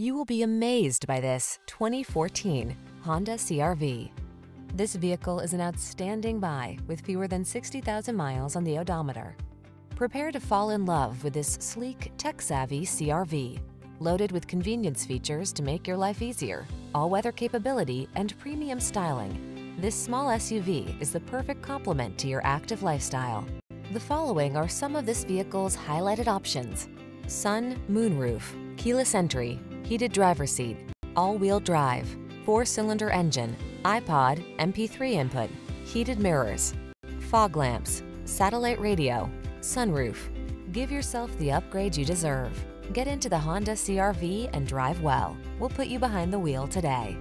You will be amazed by this 2014 Honda CR-V. This vehicle is an outstanding buy with fewer than 60,000 miles on the odometer. Prepare to fall in love with this sleek, tech-savvy CR-V, loaded with convenience features to make your life easier, all-weather capability, and premium styling. This small SUV is the perfect complement to your active lifestyle. The following are some of this vehicle's highlighted options: sun, moonroof, keyless entry, heated driver's seat, all-wheel drive, 4-cylinder engine, iPod, MP3 input, heated mirrors, fog lamps, satellite radio, sunroof. Give yourself the upgrade you deserve. Get into the Honda CR-V and drive well. We'll put you behind the wheel today.